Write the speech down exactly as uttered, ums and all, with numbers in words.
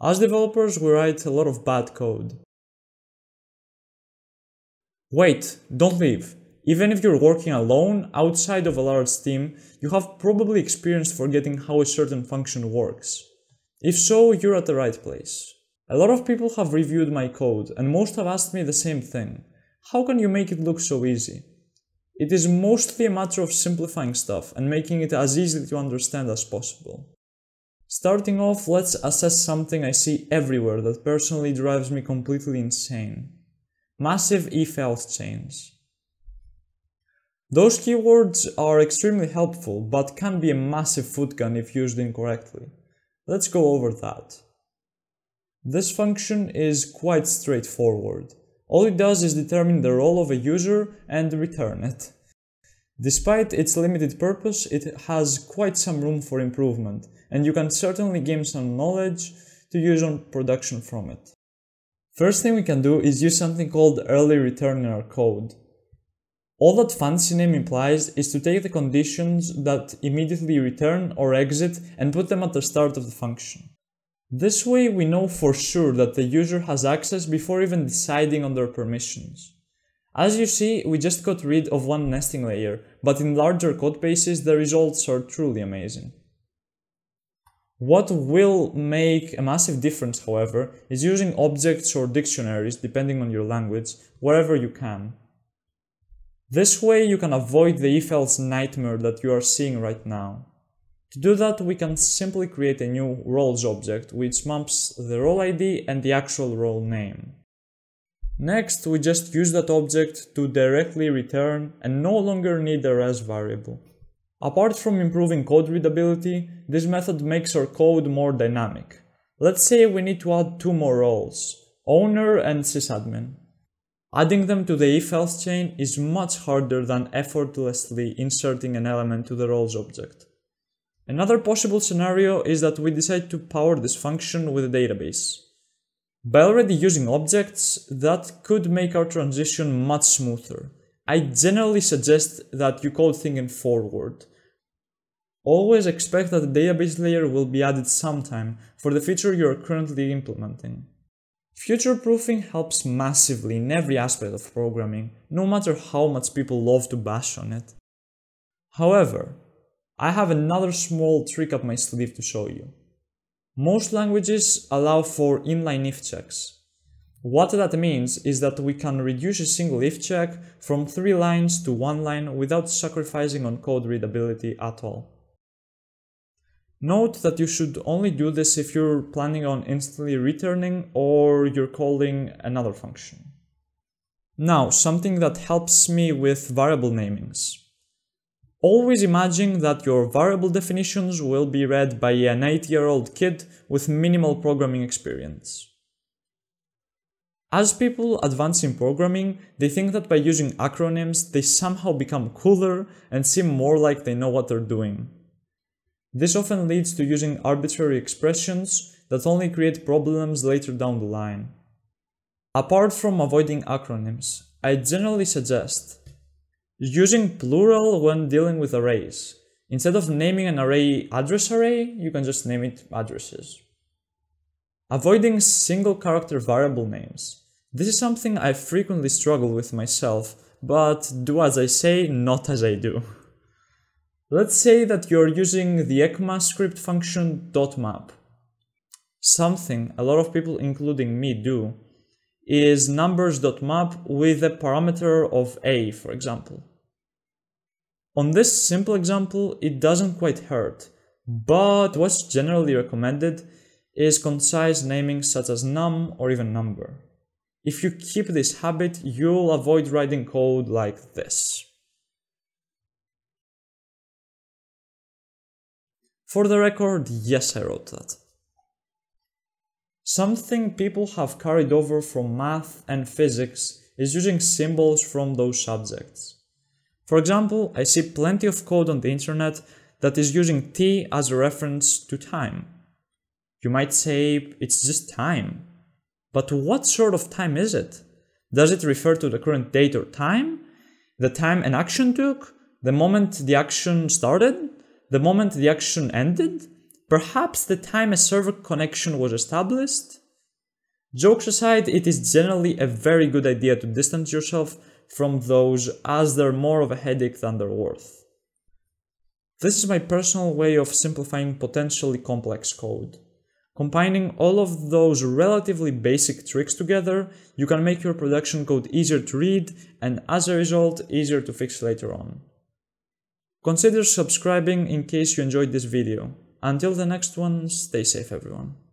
As developers, we write a lot of bad code. Wait, don't leave. Even if you're working alone, outside of a large team, you have probably experienced forgetting how a certain function works. If so, you're at the right place. A lot of people have reviewed my code, and most have asked me the same thing. How can you make it look so easy? It is mostly a matter of simplifying stuff and making it as easy to understand as possible. Starting off, let's assess something I see everywhere that personally drives me completely insane. Massive if-else chains. Those keywords are extremely helpful, but can be a massive footgun if used incorrectly. Let's go over that. This function is quite straightforward. All it does is determine the role of a user and return it. Despite its limited purpose, it has quite some room for improvement, and you can certainly gain some knowledge to use on production from it. First thing we can do is use something called early return in our code. All that fancy name implies is to take the conditions that immediately return or exit and put them at the start of the function. This way we know for sure that the user has access before even deciding on their permissions. As you see, we just got rid of one nesting layer, but in larger code bases the results are truly amazing. What will make a massive difference, however, is using objects or dictionaries, depending on your language, wherever you can. This way you can avoid the if-else nightmare that you are seeing right now. To do that, we can simply create a new roles object, which maps the role I D and the actual role name. Next, we just use that object to directly return and no longer need a res variable. Apart from improving code readability, this method makes our code more dynamic. Let's say we need to add two more roles, owner and sysadmin. Adding them to the if-else chain is much harder than effortlessly inserting an element to the roles object. Another possible scenario is that we decide to power this function with a database. By already using objects, that could make our transition much smoother. I generally suggest that you code thinking forward. Always expect that the database layer will be added sometime for the feature you are currently implementing. Future-proofing helps massively in every aspect of programming, no matter how much people love to bash on it. However, I have another small trick up my sleeve to show you. Most languages allow for inline if checks. What that means is that we can reduce a single if check from three lines to one line without sacrificing on code readability at all. Note that you should only do this if you're planning on instantly returning or you're calling another function. Now, something that helps me with variable namings. Always imagine that your variable definitions will be read by an eight-year-old kid with minimal programming experience. As people advance in programming, they think that by using acronyms, they somehow become cooler and seem more like they know what they're doing. This often leads to using arbitrary expressions that only create problems later down the line. Apart from avoiding acronyms, I generally suggest using plural when dealing with arrays. Instead of naming an array address array, you can just name it addresses. Avoiding single character variable names. This is something I frequently struggle with myself, but do as I say, not as I do. Let's say that you're using the ECMAScript function .map. Something a lot of people, including me, do is numbers.map with a parameter of a, for example. On this simple example, it doesn't quite hurt, but what's generally recommended is concise naming such as num or even number. If you keep this habit, you'll avoid writing code like this. For the record, yes, I wrote that. Something people have carried over from math and physics is using symbols from those subjects. For example, I see plenty of code on the internet that is using t as a reference to time. You might say, it's just time. But what sort of time is it? Does it refer to the current date or time? The time an action took? The moment the action started? The moment the action ended? Perhaps the time a server connection was established? Jokes aside, it is generally a very good idea to distance yourself from those, as they're more of a headache than they're worth. This is my personal way of simplifying potentially complex code. Combining all of those relatively basic tricks together, you can make your production code easier to read and, as a result, easier to fix later on. Consider subscribing in case you enjoyed this video. Until the next one, stay safe everyone.